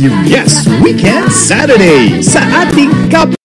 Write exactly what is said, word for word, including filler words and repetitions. Yes, weekend Saturday sa ating Kapamilya.